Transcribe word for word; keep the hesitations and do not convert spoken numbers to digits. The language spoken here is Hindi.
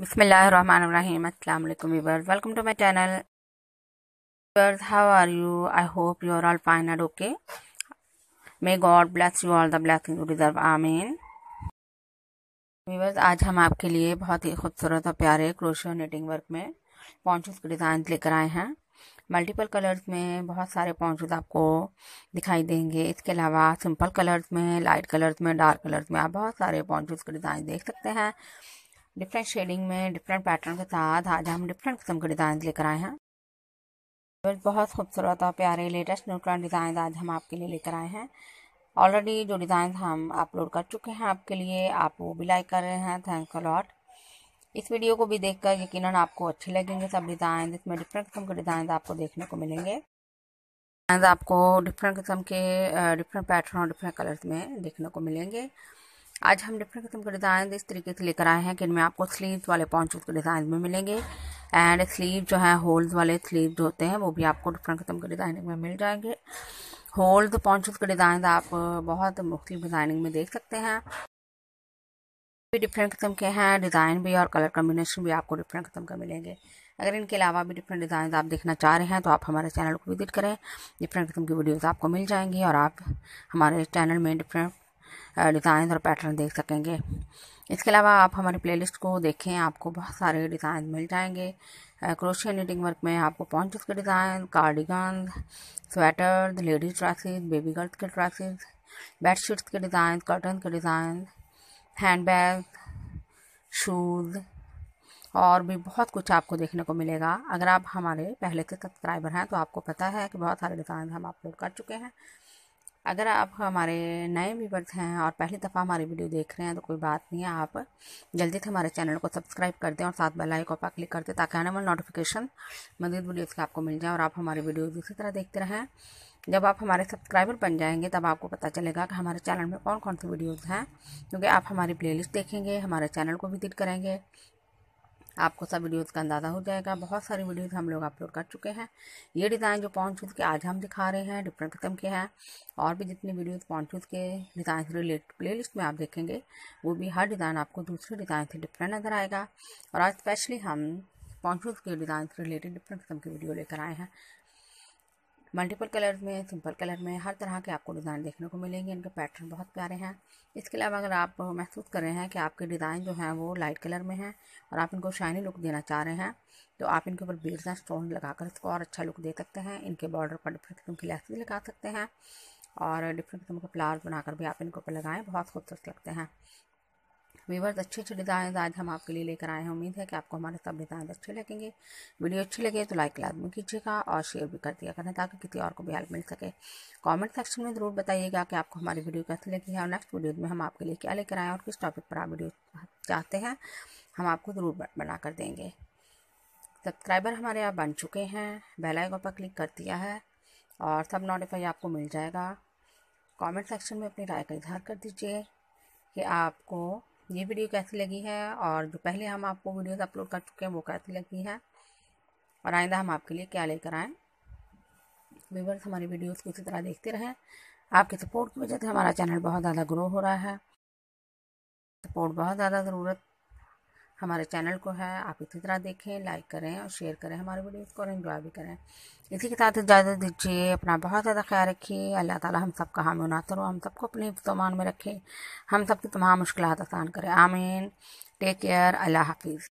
बिस्मिल्लाहिर्रहमानिर्रहीम अस्सलाम वालेकुम viewers, welcome to my channel. Viewers, how are you? I hope you are all fine and okay. May God bless you all the blessing you deserve, आमीन। व्यूअर्स, आज हम आपके लिए बहुत ही खूबसूरत और प्यारे क्रोशे और निटिंग वर्क में पॉन्चेस के डिज़ाइन लेकर आए हैं। मल्टीपल कलर्स में बहुत सारे पॉन्चेस आपको दिखाई देंगे। इसके अलावा सिंपल कलर्स में, लाइट कलर्स में, डार्क कलर्स में आप बहुत सारे पॉन्चेस के डिज़ाइन देख सकते हैं। डिफरेंट शेडिंग में, डिफरेंट पैटर्न के साथ आज हम डिफरेंट किस्म के डिज़ाइन लेकर आए हैं। बहुत खूबसूरत और प्यारे लेटेस्ट न्यूट्रॉन डिज़ाइन आज हम आपके लिए लेकर आए हैं। ऑलरेडी जो डिज़ाइन हम अपलोड कर चुके हैं आपके लिए, आप वो भी लाइक कर रहे हैं, थैंक्स अ लॉट। इस वीडियो को भी देखकर यकीनन आपको अच्छे लगेंगे सब डिज़ाइन। इसमें डिफरेंट किस्म के डिज़ाइन आपको देखने को मिलेंगे, आपको डिफरेंट किस्म के, डिफरेंट पैटर्न और डिफरेंट कलर्स में देखने को मिलेंगे। आज हम डिफरेंट किस्म के डिज़ाइन इस तरीके से लेकर आए हैं कि इनमें आपको स्लीव्स वाले पॉन्चेस के डिज़ाइन में मिलेंगे, एंड स्लीव जो है होल्स वाले स्लीव जो होते हैं वो भी आपको डिफरेंट किस्म के डिज़ाइनिंग में मिल जाएंगे। होल्स पॉन्चेस के डिज़ाइन आप बहुत मुख्तलिफ डिज़ाइनिंग में देख सकते हैं, भी डिफरेंट किस्म के हैं। डिज़ाइन भी और कलर कम्बिनेशन भी आपको डिफरेंट किस्म का मिलेंगे। अगर इनके अलावा भी डिफरेंट डिज़ाइन आप देखना चाह रहे हैं तो आप हमारे चैनल को विजिट करें, डिफरेंट किस्म की वीडियोज़ आपको मिल जाएंगी और आप हमारे चैनल में डिफरेंट डिज़ाइन और पैटर्न देख सकेंगे। इसके अलावा आप हमारी प्लेलिस्ट को देखें, आपको बहुत सारे डिज़ाइन मिल जाएंगे। क्रोशिया निटिंग वर्क में आपको पॉन्चेस के design, cardigan, sweaters, ladies dresses, baby girls के ड्रेसेस, बेडशीट्स के डिज़ाइन, कर्टन के डिज़ाइन, हैंडबैग, शूज़ और भी बहुत कुछ आपको देखने को मिलेगा। अगर आप हमारे पहले के सब्सक्राइबर हैं तो आपको पता है कि बहुत सारे डिज़ाइन हम अपलोड कर चुके हैं। अगर आप हमारे नए व्यूअर्स हैं और पहली दफ़ा हमारी वीडियो देख रहे हैं तो कोई बात नहीं है, आप जल्दी से हमारे चैनल को सब्सक्राइब कर दें और साथ बेल आइकन पर क्लिक कर दें ताकि आने वाली नोटिफिकेशन मज़ीद वीडियोज़ के आपको मिल जाए और आप हमारी वीडियोज़ इसी तरह देखते रहें। जब आप हमारे सब्सक्राइबर बन जाएंगे तब आपको पता चलेगा कि हमारे चैनल में कौन कौन सी वीडियोज़ हैं, क्योंकि आप हमारी प्ले लिस्ट देखेंगे, हमारे चैनल को विजिट करेंगे, आपको सब वीडियोस का अंदाज़ा हो जाएगा। बहुत सारी वीडियोस हम लोग अपलोड कर चुके हैं। ये डिज़ाइन जो पॉन्चेस के आज हम दिखा रहे हैं डिफरेंट किस्म के हैं, और भी जितनी वीडियोस पॉन्चेस के डिज़ाइन से रिलेटेड प्लेलिस्ट में आप देखेंगे वो भी हर डिज़ाइन आपको दूसरे डिज़ाइन से डिफरेंट नज़र आएगा। और आज स्पेशली हम पॉन्चेस के डिज़ाइन से रिलेटेड डिफरेंट किस्म की वीडियो लेकर आए हैं। मल्टीपल कलर में, सिंपल कलर में हर तरह के आपको डिज़ाइन देखने को मिलेंगे। इनके पैटर्न बहुत प्यारे हैं। इसके अलावा अगर आप महसूस कर रहे हैं कि आपके डिज़ाइन जो हैं वो लाइट कलर में हैं और आप इनको शाइनी लुक देना चाह रहे हैं तो आप इनके ऊपर बीड्स या स्टोन लगाकर इसको और अच्छा लुक दे सकते हैं। इनके बॉर्डर पर डिफरेंट किस्म की लेसेस लगा सकते हैं और डिफरेंट किस्म के फ्लावर्स बनाकर भी आप इनके ऊपर लगाएँ, बहुत खूबसूरत लगते हैं। व्यूअर्स, अच्छे अच्छे डिज़ाइन आज हम आपके लिए लेकर आए हैं। उम्मीद है कि आपको हमारे सब डिज़ाइन अच्छे लगेंगे। वीडियो अच्छी लगे तो लाइक लाजमी कीजिएगा और शेयर भी कर दिया करें ताकि किसी और को भी हेल्प मिल सके। कमेंट सेक्शन में ज़रूर बताइएगा कि आपको हमारी वीडियो कैसी लगी है और नेक्स्ट वीडियो में हम आपके लिए क्या लेकर आए और किस टॉपिक पर आप वीडियो चाहते हैं, हम आपको ज़रूर बना कर देंगे। सब्सक्राइबर हमारे आप बन चुके हैं, बेल आइकन पर क्लिक कर दिया है और सब नोटिफाई आपको मिल जाएगा। कॉमेंट सेक्शन में अपनी राय का इजहार कर दीजिए कि आपको ये वीडियो कैसी लगी है और जो पहले हम आपको वीडियोस अपलोड कर चुके हैं वो कैसी लगी है और आइंदा हम आपके लिए क्या लेकर आएँ। व्यूअर्स, हमारी वीडियोस को इसी तरह देखते रहें। आपके सपोर्ट की वजह से हमारा चैनल बहुत ज़्यादा ग्रो हो रहा है। सपोर्ट बहुत ज़्यादा ज़रूरत हमारे चैनल को है। आप इसी तरह देखें, लाइक करें और शेयर करें हमारे वीडियोस को और एंजॉय भी करें। इसी के साथ इजाज़त दीजिए। अपना बहुत ज़्यादा ख्याल रखिए। अल्लाह ताला हम सब का हामी नासर हो, हम सबको अपने हिफ्ज़-ओ-अमान में रखे, हम सबकी तमाम मुश्किलात आसान करें, आमीन। टेक केयर, अल्लाह हाफिज़।